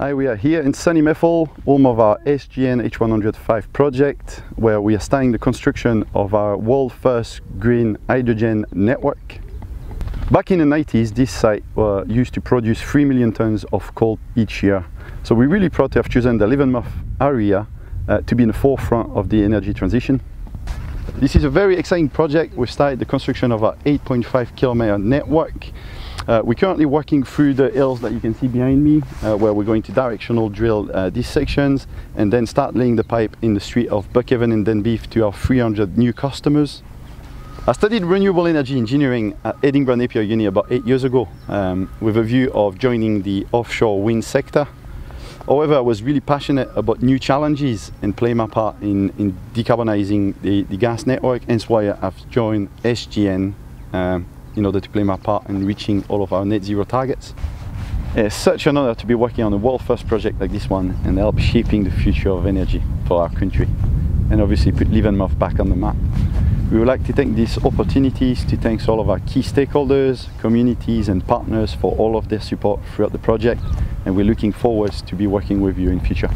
Hi, we are here in sunny Miffle, home of our SGN H105 project, where we are starting the construction of our world-first green hydrogen network. Back in the 90s, this site used to produce 3 million tons of coal each year. So we're really proud to have chosen the Levenmouth area to be in the forefront of the energy transition. This is a very exciting project. We've started the construction of our 8.5-kilometer network. We're currently working through the hills that you can see behind me, where we're going to directional drill these sections and then start laying the pipe in the street of Buckhaven and Denbeef to our 300 new customers. I studied renewable energy engineering at Edinburgh Napier Uni about 8 years ago with a view of joining the offshore wind sector. However, I was really passionate about new challenges and playing my part in decarbonizing the gas network, and so I've joined SGN in order to play my part in reaching all of our net zero targets. It's such an honor to be working on a world-first project like this one and help shaping the future of energy for our country, and obviously put Levenmouth back on the map. We would like to take these opportunities to thank all of our key stakeholders, communities and partners for all of their support throughout the project, and we're looking forward to be working with you in future.